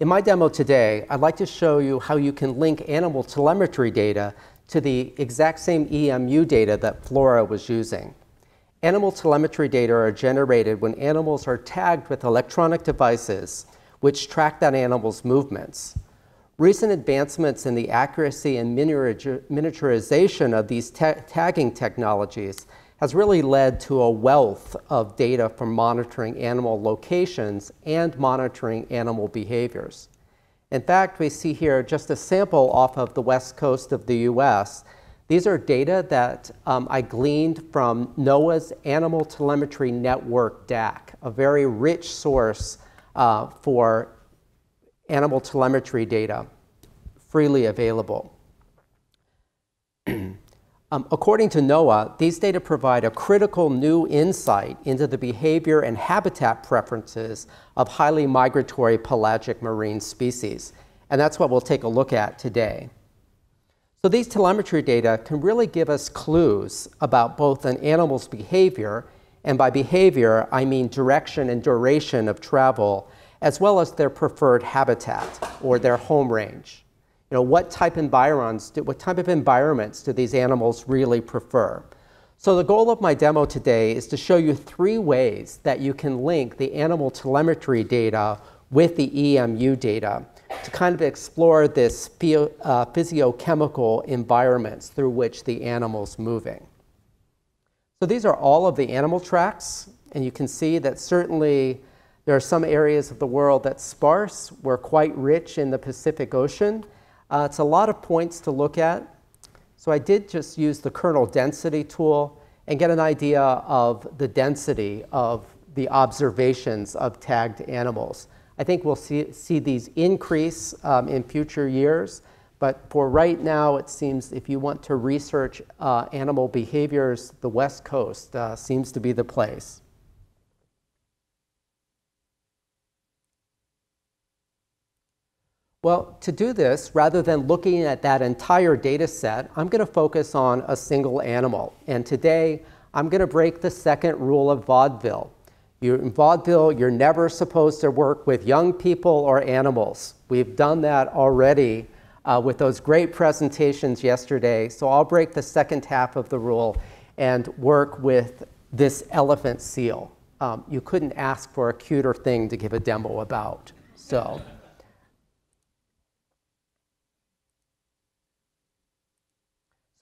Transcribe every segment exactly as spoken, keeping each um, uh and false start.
In my demo today, I'd like to show you how you can link animal telemetry data to the exact same E M U data that Flora was using. Animal telemetry data are generated when animals are tagged with electronic devices which track that animal's movements. Recent advancements in the accuracy and miniaturization of these ta tagging technologies has really led to a wealth of data from monitoring animal locations and monitoring animal behaviors. In fact, we see here just a sample off of the west coast of the U S. These are data that um, I gleaned from NOAA's Animal Telemetry Network D A C, a very rich source uh, for animal telemetry data, freely available. Um, according to NOAA, these data provide a critical new insight into the behavior and habitat preferences of highly migratory pelagic marine species, and that's what we'll take a look at today. So these telemetry data can really give us clues about both an animal's behavior, and by behavior I mean direction and duration of travel, as well as their preferred habitat or their home range. You know, what type environs do, what type of environments do these animals really prefer? So the goal of my demo today is to show you three ways that you can link the animal telemetry data with the E M U data to kind of explore this physio, uh, physiochemical environments through which the animal's moving. So these are all of the animal tracks, and you can see that certainly there are some areas of the world that's sparse. We're quite rich in the Pacific Ocean. Uh, it's a lot of points to look at. So I did just use the kernel density tool and get an idea of the density of the observations of tagged animals. I think we'll see, see these increase um, in future years, but for right now, it seems if you want to research uh, animal behaviors, the West Coast uh, seems to be the place. Well, to do this, rather than looking at that entire data set, I'm going to focus on a single animal. And today, I'm going to break the second rule of vaudeville. You're in vaudeville, you're never supposed to work with young people or animals. We've done that already uh, with those great presentations yesterday. So I'll break the second half of the rule and work with this elephant seal. Um, you couldn't ask for a cuter thing to give a demo about. So.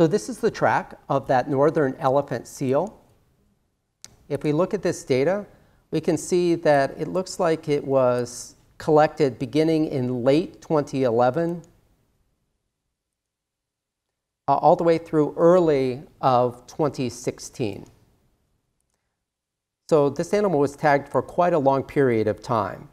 So this is the track of that northern elephant seal. If we look at this data, we can see that it looks like it was collected beginning in late twenty eleven, uh, all the way through early of twenty sixteen. So this animal was tagged for quite a long period of time.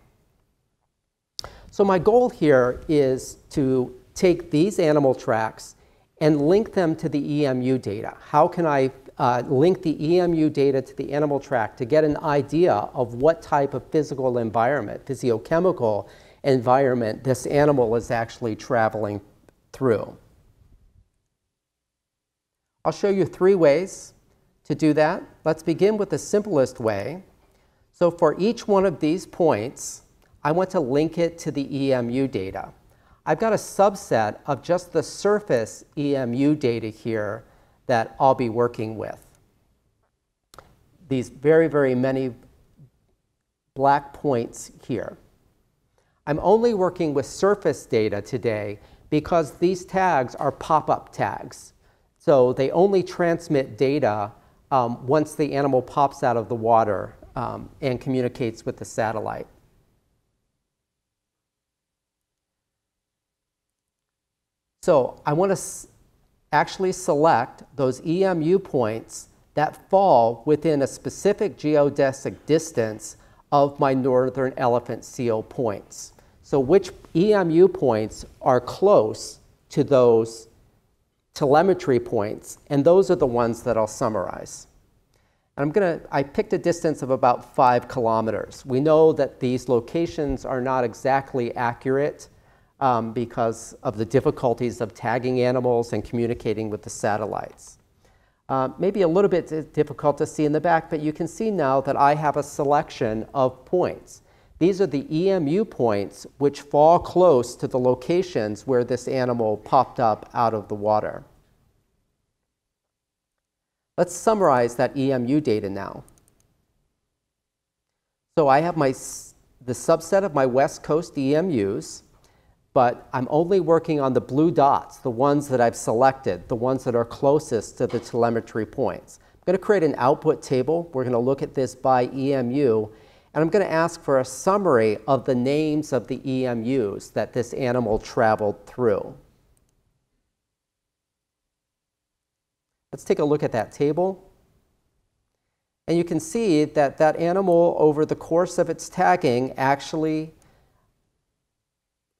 So my goal here is to take these animal tracks and link them to the E M U data. How can I uh, link the E M U data to the animal track to get an idea of what type of physical environment, physiochemical environment this animal is actually traveling through? I'll show you three ways to do that. Let's begin with the simplest way. So for each one of these points, I want to link it to the E M U data. I've got a subset of just the surface E M U data here that I'll be working with. These very, very many black points here. I'm only working with surface data today because these tags are pop-up tags. So they only transmit data um, once the animal pops out of the water um, and communicates with the satellite. So I want to actually select those E M U points that fall within a specific geodesic distance of my northern elephant seal points. So which E M U points are close to those telemetry points, and those are the ones that I'll summarize. And I'm gonna, I picked a distance of about five kilometers. We know that these locations are not exactly accurate Um, because of the difficulties of tagging animals and communicating with the satellites. Uh, maybe a little bit difficult to see in the back, but you can see now that I have a selection of points. These are the E M U points which fall close to the locations where this animal popped up out of the water. Let's summarize that E M U data now. So I have my, the subset of my West Coast E M Us, but I'm only working on the blue dots, the ones that I've selected, the ones that are closest to the telemetry points. I'm going to create an output table. We're going to look at this by E M U. And I'm going to ask for a summary of the names of the E M Us that this animal traveled through. Let's take a look at that table. And you can see that that animal, over the course of its tagging, actually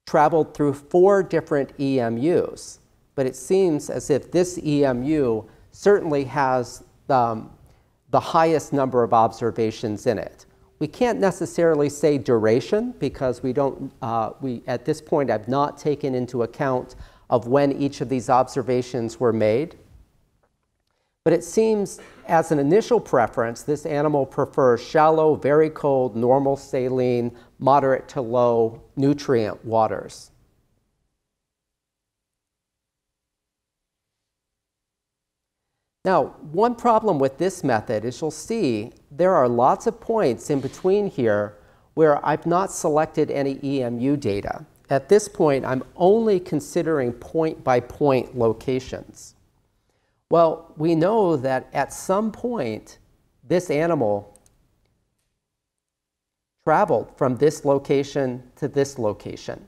traveled through four different E M Us. But it seems as if this E M U certainly has um, the highest number of observations in it. We can't necessarily say duration because we don't, uh, we, at this point, I've not taken into account of when each of these observations were made. But it seems, as an initial preference, this animal prefers shallow, very cold, normal saline, moderate to low nutrient waters. Now, one problem with this method is you'll see there are lots of points in between here where I've not selected any E M U data. At this point, I'm only considering point-by-point locations. Well, we know that at some point, this animal traveled from this location to this location.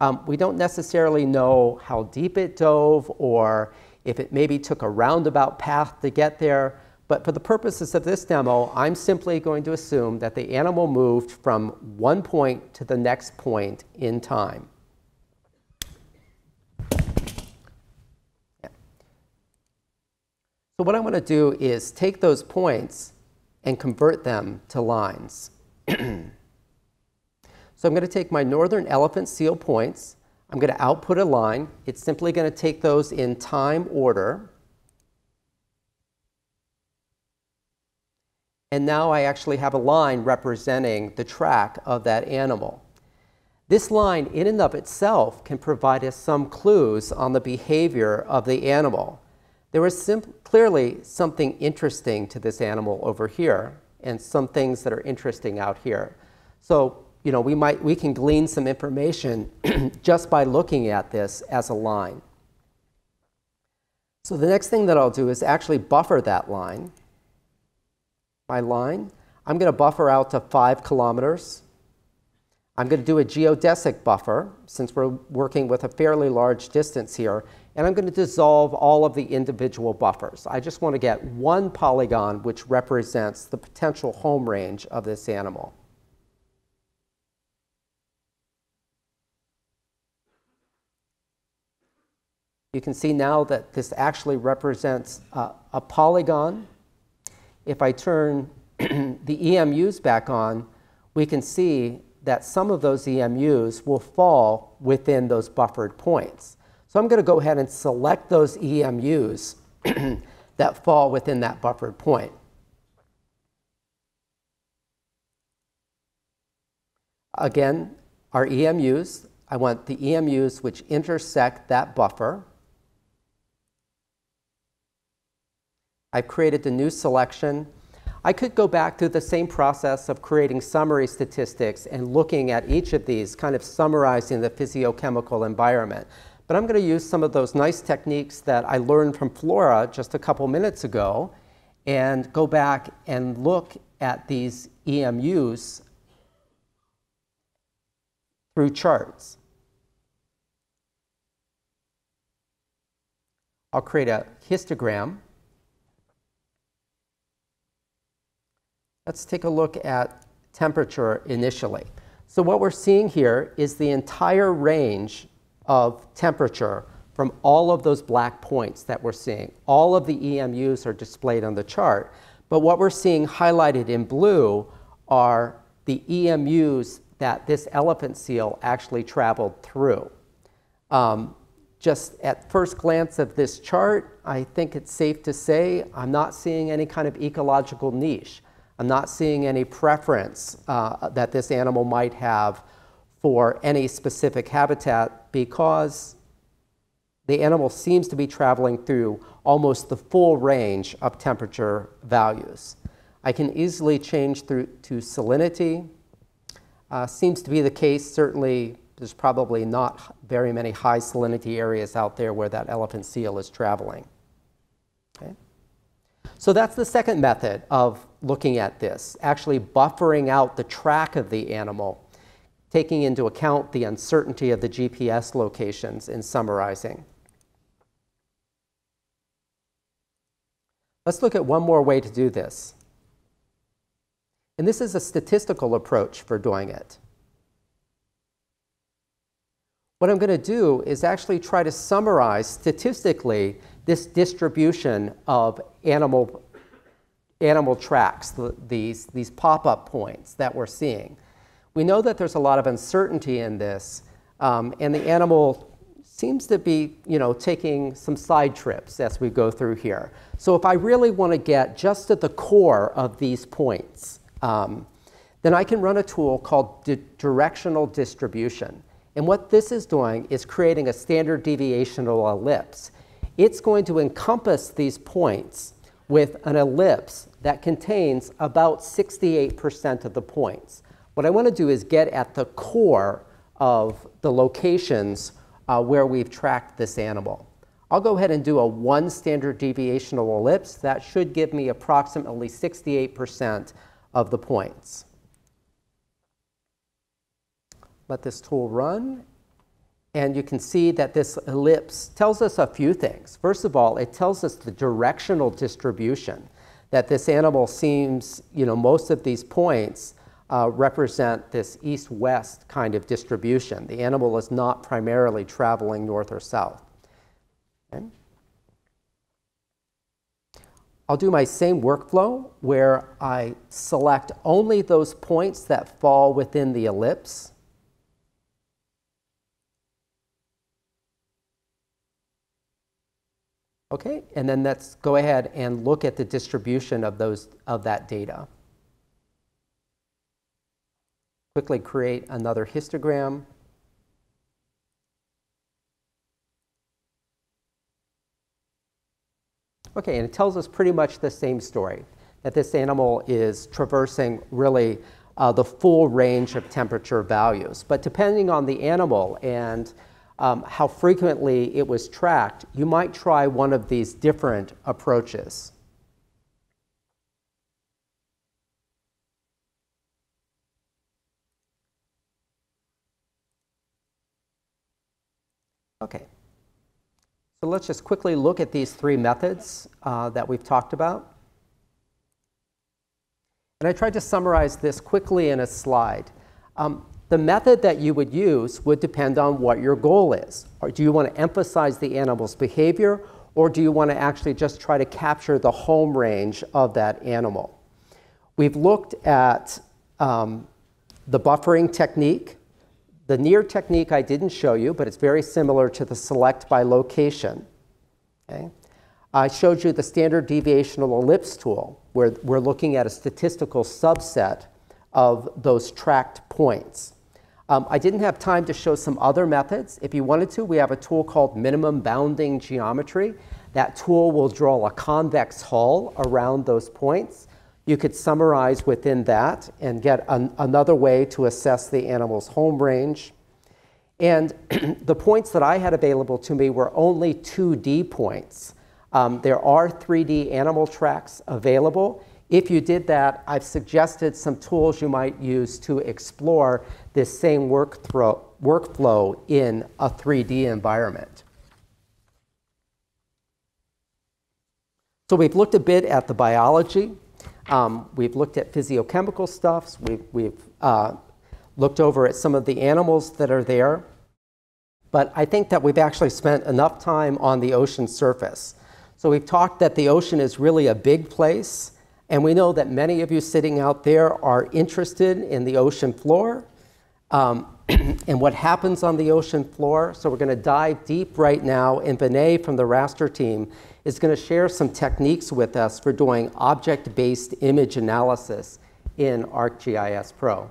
Um, we don't necessarily know how deep it dove or if it maybe took a roundabout path to get there, but for the purposes of this demo, I'm simply going to assume that the animal moved from one point to the next point in time. Yeah. So what I want to do is take those points and convert them to lines. So I'm going to take my northern elephant seal points. I'm going to output a line. It's simply going to take those in time order. And now I actually have a line representing the track of that animal. This line in and of itself can provide us some clues on the behavior of the animal. There was clearly something interesting to this animal over here and some things that are interesting out here. So, you know, we, might, we can glean some information just by looking at this as a line. So the next thing that I'll do is actually buffer that line. My line, I'm going to buffer out to five kilometers. I'm going to do a geodesic buffer, since we're working with a fairly large distance here, and I'm going to dissolve all of the individual buffers. I just want to get one polygon which represents the potential home range of this animal. You can see now that this actually represents uh, a polygon. If I turn the E M Us back on, we can see that some of those E M Us will fall within those buffered points. So I'm going to go ahead and select those E M Us that fall within that buffered point. Again, our E M Us, I want the E M Us which intersect that buffer. I've created the new selection. I could go back through the same process of creating summary statistics and looking at each of these, kind of summarizing the physiochemical environment. But I'm going to use some of those nice techniques that I learned from Flora just a couple minutes ago and go back and look at these E M Us through charts. I'll create a histogram. Let's take a look at temperature initially. So what we're seeing here is the entire range of temperature from all of those black points that we're seeing. All of the E M Us are displayed on the chart, but what we're seeing highlighted in blue are the E M Us that this elephant seal actually traveled through. Um, Just at first glance of this chart, I think it's safe to say I'm not seeing any kind of ecological niche. I'm not seeing any preference uh, that this animal might have for any specific habitat, because the animal seems to be traveling through almost the full range of temperature values. I can easily change through to salinity. Uh, seems to be the case. Certainly, there's probably not very many high salinity areas out there where that elephant seal is traveling. Okay. So that's the second method of looking at this, actually buffering out the track of the animal, taking into account the uncertainty of the G P S locations in summarizing. Let's look at one more way to do this. And this is a statistical approach for doing it. What I'm going to do is actually try to summarize statistically this distribution of animal, animal tracks, the, these, these pop-up points that we're seeing. We know that there's a lot of uncertainty in this, um, and the animal seems to be, you know, taking some side trips as we go through here. So if I really want to get just at the core of these points, um, then I can run a tool called di- directional distribution. And what this is doing is creating a standard deviational ellipse. It's going to encompass these points with an ellipse that contains about sixty-eight percent of the points. What I want to do is get at the core of the locations uh, where we've tracked this animal. I'll go ahead and do a one standard deviational ellipse. That should give me approximately sixty-eight percent of the points. Let this tool run. And you can see that this ellipse tells us a few things. First of all, it tells us the directional distribution, that this animal seems, you know, most of these points Uh, represent this east-west kind of distribution. The animal is not primarily traveling north or south. Okay. I'll do my same workflow where I select only those points that fall within the ellipse. Okay, and then let's go ahead and look at the distribution of those, of that data. Quickly create another histogram. Okay, and it tells us pretty much the same story, that this animal is traversing really uh, the full range of temperature values. But depending on the animal and um, how frequently it was tracked, you might try one of these different approaches. Okay, so let's just quickly look at these three methods uh, that we've talked about. And I tried to summarize this quickly in a slide. Um, the method that you would use would depend on what your goal is. Or do you want to emphasize the animal's behavior, or do you want to actually just try to capture the home range of that animal? We've looked at um, the buffering technique. The near technique I didn't show you, but it's very similar to the select by location. Okay? I showed you the standard deviational ellipse tool, where we're looking at a statistical subset of those tracked points. Um, I didn't have time to show some other methods. If you wanted to, we have a tool called minimum bounding geometry. That tool will draw a convex hull around those points. You could summarize within that and get an, another way to assess the animal's home range. And the points that I had available to me were only two D points. Um, there are three D animal tracks available. If you did that, I've suggested some tools you might use to explore this same work thro- workflow in a three D environment. So we've looked a bit at the biology. Um, we've looked at physiochemical stuffs. We've, we've uh, looked over at some of the animals that are there. But I think that we've actually spent enough time on the ocean surface. So we've talked that the ocean is really a big place. And we know that many of you sitting out there are interested in the ocean floor um, and what happens on the ocean floor. So we're going to dive deep right now. And Vinay from the raster team is going to share some techniques with us for doing object-based image analysis in ArcGIS Pro.